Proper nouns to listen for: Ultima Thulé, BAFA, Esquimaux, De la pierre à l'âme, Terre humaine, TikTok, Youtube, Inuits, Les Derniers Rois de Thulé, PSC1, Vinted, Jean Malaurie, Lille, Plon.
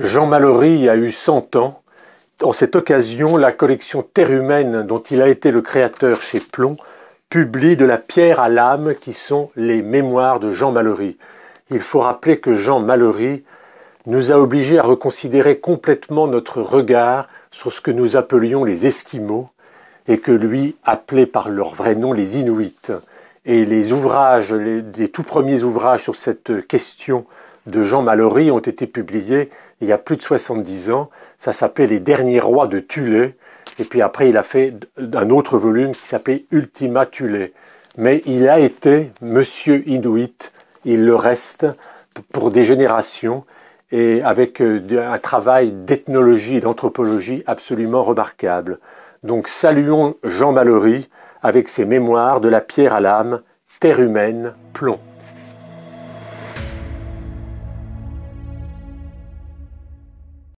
Jean Malaurie a eu 100 ans. En cette occasion, la collection Terre humaine, dont il a été le créateur chez Plon, publie De la pierre à l'âme, qui sont les mémoires de Jean Malaurie. Il faut rappeler que Jean Malaurie nous a obligés à reconsidérer complètement notre regard sur ce que nous appelions les Esquimaux, et que lui appelait par leur vrai nom les Inuits. Et les ouvrages, les tout premiers ouvrages sur cette question de Jean Malaurie ont été publiés il y a plus de 70 ans. Ça s'appelait « Les Derniers Rois de Thulé ». Et puis après, il a fait un autre volume qui s'appelait « Ultima Thulé ». Mais il a été Monsieur Inuit, il le reste pour des générations, et avec un travail d'ethnologie et d'anthropologie absolument remarquable. Donc saluons Jean Malaurie avec ses mémoires De la pierre à l'âme, Terre humaine, Plon.